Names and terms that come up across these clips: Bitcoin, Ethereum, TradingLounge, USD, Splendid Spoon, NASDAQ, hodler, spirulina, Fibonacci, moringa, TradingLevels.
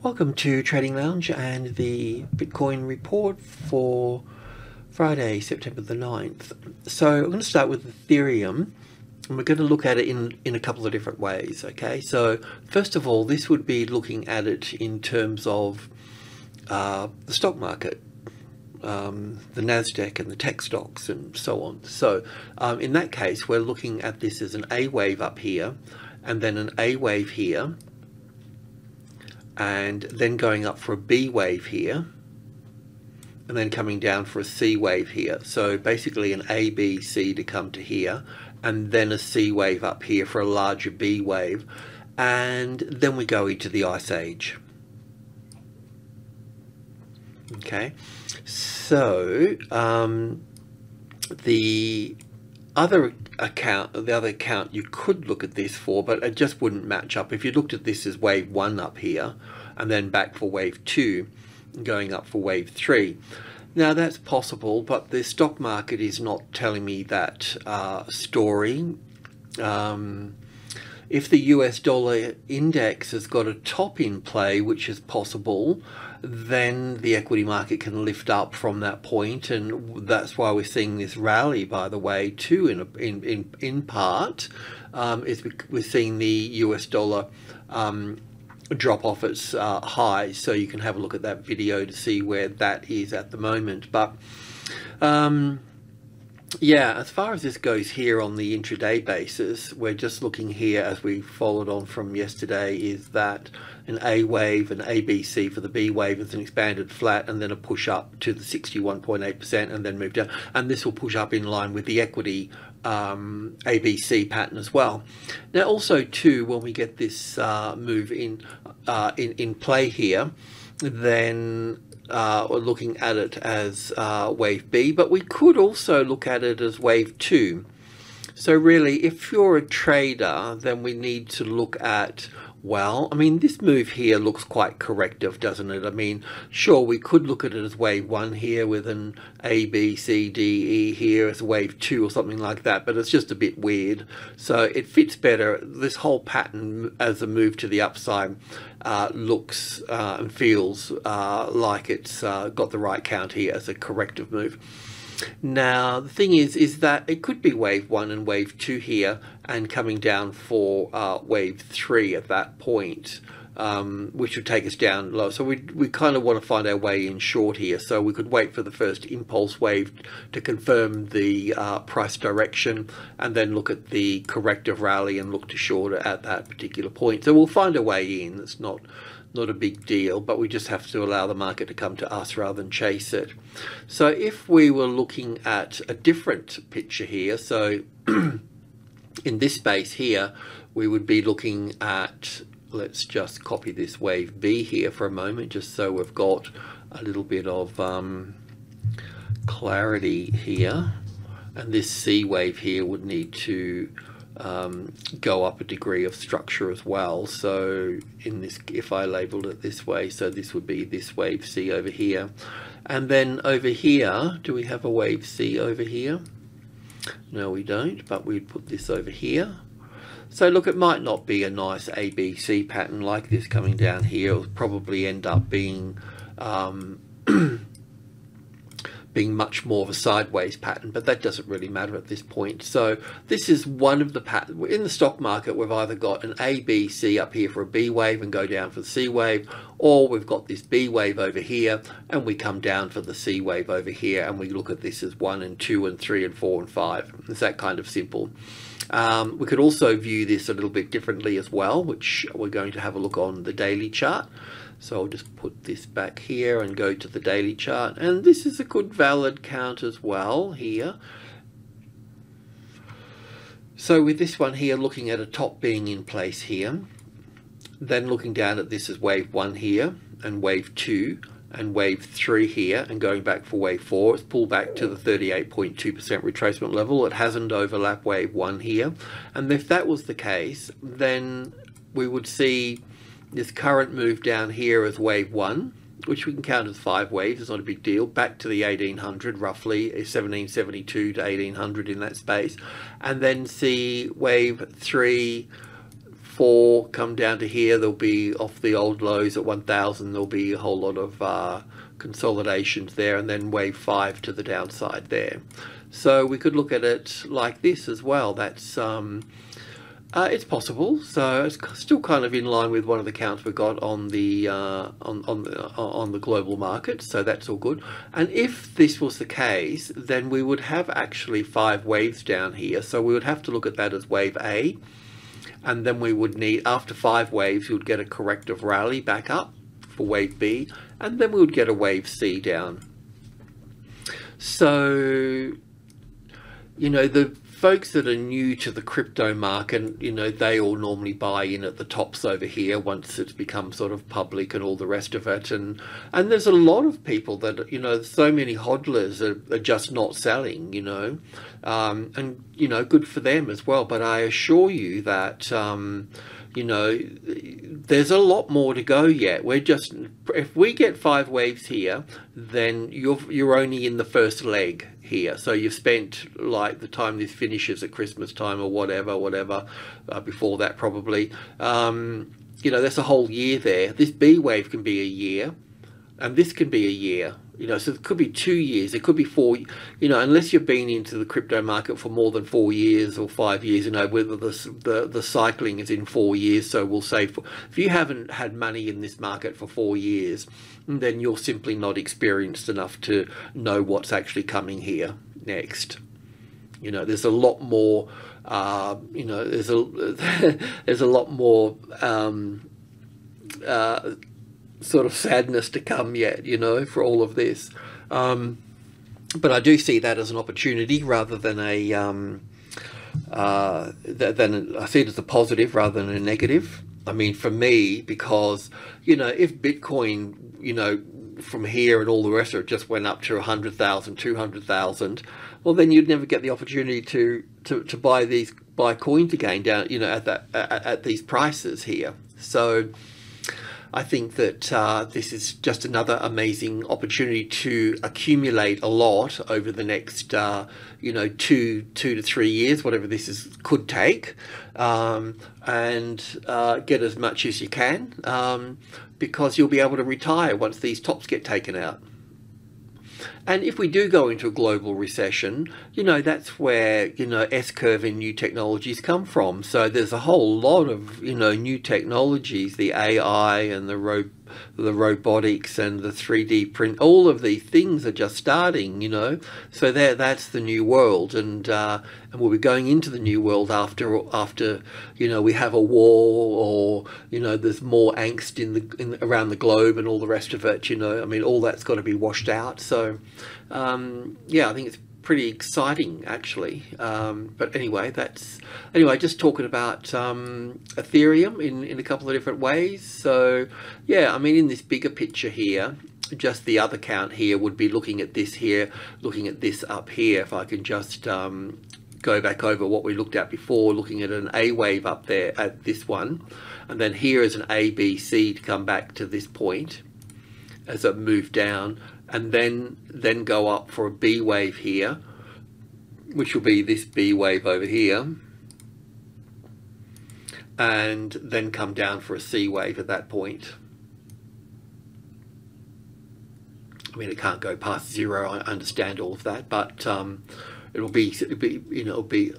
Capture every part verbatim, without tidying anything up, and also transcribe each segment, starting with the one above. Welcome to Trading Lounge and the Bitcoin report for Friday, September the ninth. So I'm going to start with Ethereum, and we're going to look at it in, in a couple of different ways, okay? So first of all, this would be looking at it in terms of uh, the stock market, um, the NASDAQ and the tech stocks and so on. So um, in that case, we're looking at this as an A wave up here, and then an A wave here, and then going up for a B wave here, and then coming down for a C wave here. So basically an A, B, C to come to here, and then a C wave up here for a larger B wave, and then we go into the Ice Age. Okay, so um, the other account, the other account you could look at this for, but it just wouldn't match up. If you looked at this as wave one up here, and then back for wave two, going up for wave three. Now that's possible, but the stock market is not telling me that uh, story. Um, if the U S dollar index has got a top in play, which is possible, then the equity market can lift up from that point, and that's why we're seeing this rally, by the way, too, in a, in, in, in part um, is we're seeing the U S dollar um, drop off its uh, high, so you can have a look at that video to see where that is at the moment. But um, yeah, as far as this goes here on the intraday basis, we're just looking here as we followed on from yesterday, is that an A wave, an A B C for the B wave is an expanded flat, and then a push up to the sixty-one point eight percent, and then move down, and this will push up in line with the equity um, A B C pattern as well. Now also too, when we get this uh, move in, uh, in, in play here, then Uh, we're looking at it as uh, wave B, but we could also look at it as wave two. So really, if you're a trader, then we need to look at, well, I mean, this move here looks quite corrective, doesn't it? I mean, sure, we could look at it as wave one here with an A, B, C, D, E here as wave two or something like that, but it's just a bit weird. So it fits better. This whole pattern as a move to the upside uh, looks uh, and feels uh, like it's uh, got the right count here as a corrective move. Now the thing is is that it could be wave one and wave two here, and coming down for uh, wave three at that point, um, which would take us down low. So we, we kind of want to find our way in short here, so we could wait for the first impulse wave to confirm the uh, price direction, and then look at the corrective rally and look to short at that particular point. So we'll find a way in. It's not not a big deal, but we just have to allow the market to come to us rather than chase it. So if we were looking at a different picture here, so in this space here, we would be looking at, let's just copy this wave B here for a moment, just so we've got a little bit of um, clarity here. And this C wave here would need to Um, go up a degree of structure as well. So in this, if I labeled it this way, so this would be this wave C over here, and then over here, do we have a wave C over here? No, we don't, but we'd put this over here. So look, it might not be a nice A B C pattern like this coming down here. It'll probably end up being um, being much more of a sideways pattern, but that doesn't really matter at this point. So this is one of the patterns in the stock market. We've either got an A, B, C up here for a B wave and go down for the C wave, or we've got this B wave over here and we come down for the C wave over here, and we look at this as one and two and three and four and five. It's that kind of simple. Um, we could also view this a little bit differently as well, which we're going to have a look on the daily chart. So I'll just put this back here and go to the daily chart, and this is a good valid count as well here. So with this one here, looking at a top being in place here, then looking down at this as wave one here and wave two and wave three here, and going back for wave four. It's pulled back to the thirty-eight point two percent retracement level. It hasn't overlapped wave one here, and if that was the case, then we would see this current move down here as wave one, which we can count as five waves. It's not a big deal, back to the eighteen hundred, roughly seventeen seventy-two to eighteen hundred in that space, and then see wave three, four, come down to here, there'll be off the old lows at one thousand, there'll be a whole lot of uh, consolidations there, and then wave five to the downside there. So we could look at it like this as well. That's um, uh, it's possible. So it's still kind of in line with one of the counts we got on the uh, on on the on the global market. So that's all good. And if this was the case, then we would have actually five waves down here. So we would have to look at that as wave A, and then we would need, after five waves, you would get a corrective rally back up for wave B, and then we would get a wave C down. So, you know, the folks that are new to the crypto market, you know, they all normally buy in at the tops over here once it's become sort of public and all the rest of it. And and there's a lot of people that, you know, so many hodlers are, are just not selling, you know, um, and, you know, good for them as well. But I assure you that, um, you know, there's a lot more to go yet. We're just, if we get five waves here, then you're, you're only in the first leg here. So you've spent, like, the time this finishes at Christmas time or whatever, whatever, uh, before that probably, um, you know, that's a whole year there. This B wave can be a year, and this can be a year, you know, so it could be two years, it could be four, you know, unless you've been into the crypto market for more than four years or five years, you know, whether the, the, the cycling is in four years, so we'll say, for, if you haven't had money in this market for four years, then you're simply not experienced enough to know what's actually coming here next. You know, there's a lot more, uh, you know, there's a, there's a lot more, um, uh, sort of sadness to come yet, you know, for all of this. Um, but I do see that as an opportunity rather than a, um, uh, th than a, I see it as a positive rather than a negative. I mean, for me, because, you know, if Bitcoin, you know, from here and all the rest of it just went up to one hundred thousand, two hundred thousand, well, then you'd never get the opportunity to, to, to buy these, buy coins again down, you know, at that, at, at these prices here. So I think that uh, this is just another amazing opportunity to accumulate a lot over the next, uh, you know, two, two to three years, whatever this is, could take, um, and uh, get as much as you can, um, because you'll be able to retire once these tops get taken out. And if we do go into a global recession, you know, that's where, you know, S-curve and new technologies come from. So there's a whole lot of, you know, new technologies, the A I and the ro the robotics and the three D print, all of these things are just starting, you know. So there, that's the new world. And, uh, and we'll be going into the new world after, after, you know, we have a war, or, you know, there's more angst in the, in, around the globe and all the rest of it, you know. I mean, all that's got to be washed out. So, um yeah, I think it's pretty exciting, actually. Um but anyway, that's anyway just talking about um Ethereum in in a couple of different ways. So yeah, I mean, in this bigger picture here, just the other count here would be looking at this here, looking at this up here. If I can just um go back over what we looked at before, looking at an A wave up there at this one, and then here is an A, B, C to come back to this point as it moved down, and then then go up for a B wave here, which will be this B wave over here, and then come down for a C wave at that point. I mean, it can't go past zero, I understand all of that, but um, it'll be, it'll be, you know, it'll be,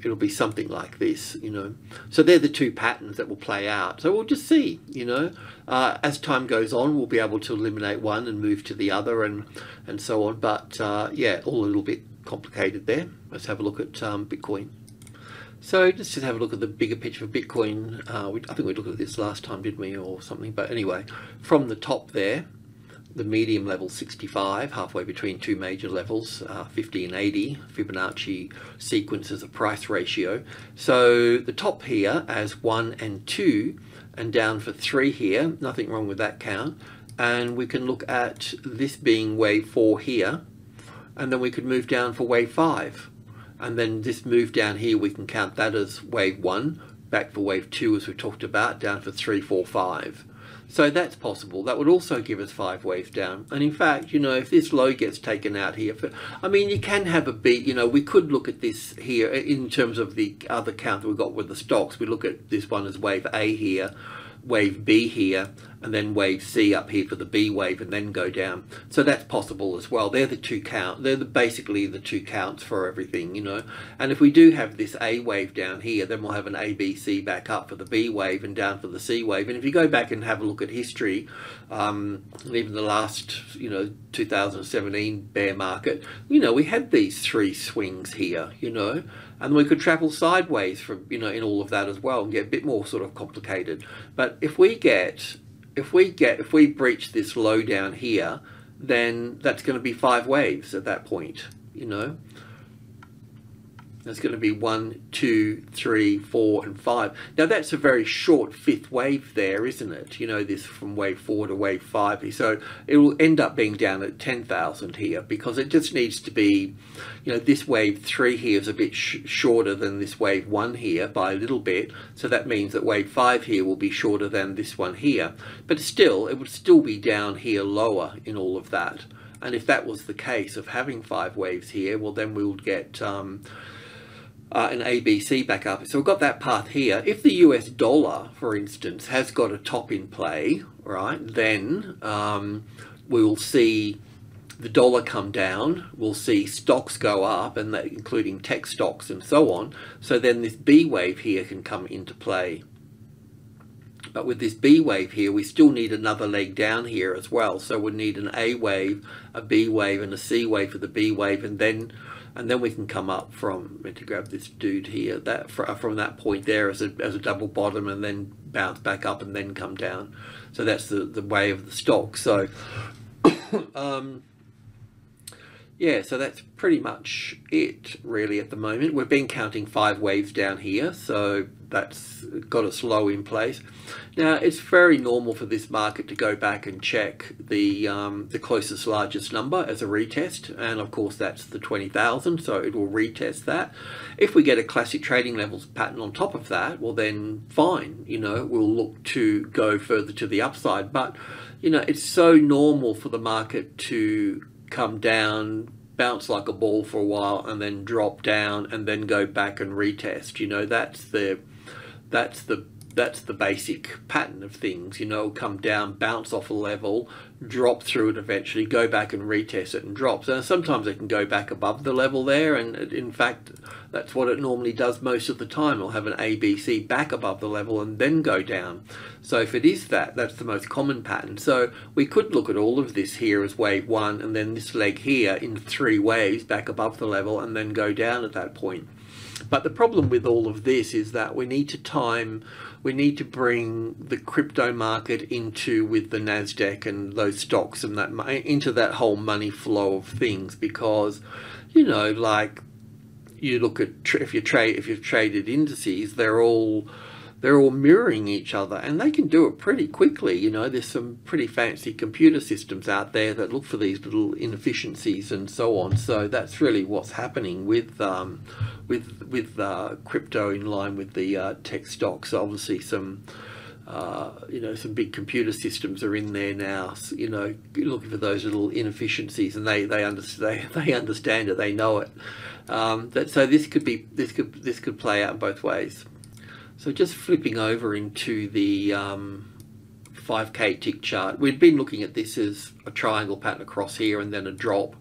it'll be something like this, you know. So they're the two patterns that will play out. So we'll just see, you know, uh, as time goes on, we'll be able to eliminate one and move to the other, and and so on. But uh, yeah, all a little bit complicated there. Let's have a look at um, Bitcoin. So let's just have a look at the bigger picture of Bitcoin. Uh, we, I think we looked at this last time, didn't we, or something? But anyway, from the top there, the medium level sixty-five, halfway between two major levels, uh, fifty and eighty, Fibonacci sequence as a price ratio. So the top here as one and two, and down for three here, nothing wrong with that count. And we can look at this being wave four here, and then we could move down for wave five. And then this move down here, we can count that as wave one, back for wave two as we talked about, down for three, four, five. So that's possible. That would also give us five waves down. And in fact, you know, if this low gets taken out here, for, I mean, you can have a beat. You know, we could look at this here in terms of the other count that we got with the stocks. We look at this one as wave A here, wave B here, and then wave C up here for the B wave, and then go down. So that's possible as well. They're the two count. They're the, basically the two counts for everything, you know. And if we do have this A wave down here, then we'll have an A, B, C back up for the B wave and down for the C wave. And if you go back and have a look at history, um, even the last, you know, two thousand seventeen bear market, you know, we had these three swings here, you know, and we could travel sideways from, you know, in all of that as well and get a bit more sort of complicated. But if we get If we get, if we breach this low down here, then that's going to be five waves at that point, you know. That's going to be one, two, three, four, and five. Now that's a very short fifth wave there, isn't it? You know, this from wave four to wave five. So it will end up being down at ten thousand here, because it just needs to be, you know, this wave three here is a bit sh shorter than this wave one here by a little bit. So that means that wave five here will be shorter than this one here. But still, it would still be down here lower in all of that. And if that was the case of having five waves here, well, then we would get Um, Uh, an A B C back up. So we've got that path here. If the U S dollar, for instance, has got a top in play, right, then um, we will see the dollar come down, we'll see stocks go up, and that including tech stocks and so on. So then this B wave here can come into play. But with this B wave here, we still need another leg down here as well. So we need an A wave, a B wave, and a C wave for the B wave, and then and then we can come up from, to grab this dude here, that from that point there as a, as a double bottom, and then bounce back up and then come down. So that's the, the way of the stock. So um, yeah, so that's pretty much it really at the moment. We've been counting five waves down here, so that's got us low in place. Now it's very normal for this market to go back and check the um, the closest largest number as a retest, and of course that's the twenty thousand, so it will retest that. If we get a classic trading levels pattern on top of that, well then fine, you know, we'll look to go further to the upside. But you know, it's so normal for the market to come down, bounce like a ball for a while, and then drop down, and then go back and retest. You know, that's the that's the that's the basic pattern of things. You know, come down, bounce off a level, drop through it eventually, go back and retest it and drop. So sometimes they can go back above the level there, and in fact that's what it normally does most of the time. It'll have an A B C back above the level and then go down. So if it is that, that's the most common pattern. So we could look at all of this here as wave one, and then this leg here in three waves back above the level and then go down at that point. But the problem with all of this is that we need to time, we need to bring the crypto market into with the NASDAQ and those stocks and that into that whole money flow of things, because, you know, like you look at if you trade if you've traded indices, they're all they're all mirroring each other, and they can do it pretty quickly. You know, there's some pretty fancy computer systems out there that look for these little inefficiencies and so on. So that's really what's happening with um, with with uh, crypto, in line with the uh, tech stocks. Obviously, some uh, you know some big computer systems are in there now, you know, looking for those little inefficiencies, and they they understand they, they understand it, they know it. Um, that, so this could be this could this could play out in both ways. So just flipping over into the um, five K tick chart, we've been looking at this as a triangle pattern across here and then a drop.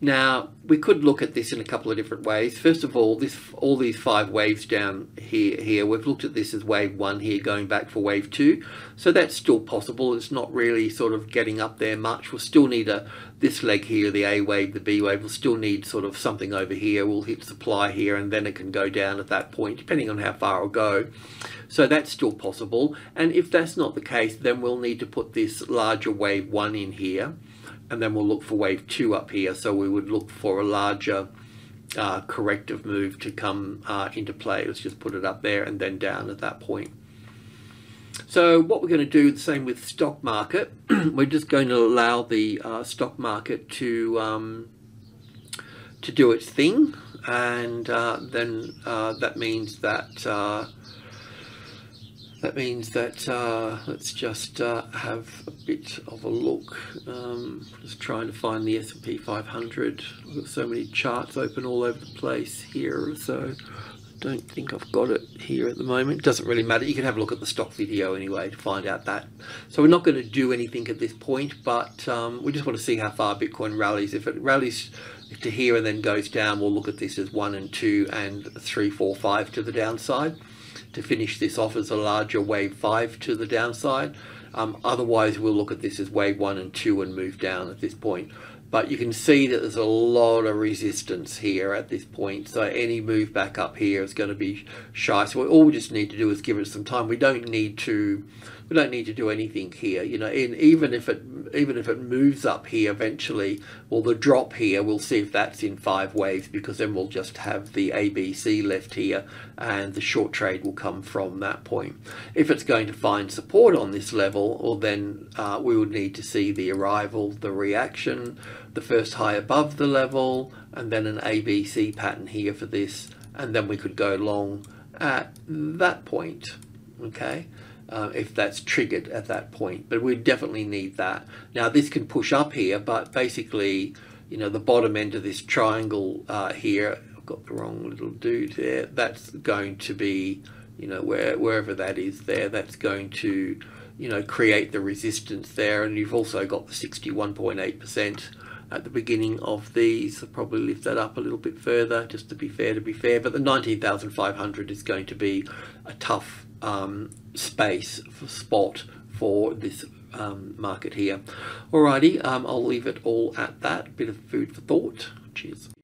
Now we could look at this in a couple of different ways. First of all, this all these five waves down here here we've looked at this as wave one here going back for wave two, so that's still possible. It's not really sort of getting up there much. We'll still need a this leg here, the A wave, the B wave. We'll still need sort of something over here. We'll hit supply here, and then it can go down at that point depending on how far it'll go. So that's still possible, and if that's not the case, then we'll need to put this larger wave one in here, and then we'll look for wave two up here. So we would look for a larger uh, corrective move to come uh, into play. Let's just put it up there and then down at that point. So what we're going to do, the same with stock market, we're just going to allow the uh, stock market to um, to do its thing, and uh, then uh, that means that uh, That means that uh, let's just uh, have a bit of a look. Um, just trying to find the S and P five hundred. I've got so many charts open all over the place here, so I don't think I've got it here at the moment. Doesn't really matter. You can have a look at the stock video anyway to find out that. So we're not going to do anything at this point, but um, we just want to see how far Bitcoin rallies. If it rallies to here and then goes down, we'll look at this as one and two and three, four, five to the downside. To finish this off as a larger wave five to the downside. Um, otherwise we'll look at this as wave one and two and move down at this point. But you can see that there's a lot of resistance here at this point, so any move back up here is going to be shy. So all we just need to do is give it some time. We don't need to we don't need to do anything here, you know. And even if it even if it moves up here eventually, or the drop here, we'll see if that's in five waves, because then we'll just have the A B C left here and the short trade will come from that point. If it's going to find support on this level, or then uh, we would need to see the arrival, the reaction, the first high above the level, and then an A B C pattern here for this, and then we could go long at that point, okay? Uh, if that's triggered at that point, but we definitely need that. Now this can push up here, but basically, you know, the bottom end of this triangle uh, here, I've got the wrong little dude there, that's going to be, you know, where wherever that is there, that's going to, you know, create the resistance there. And you've also got the sixty-one point eight percent at the beginning of these. I'll probably lift that up a little bit further just to be fair to be fair, but the nineteen thousand five hundred is going to be a tough um space for spot for this um market here. Alrighty, um I'll leave it all at that. Bit of food for thought. Cheers.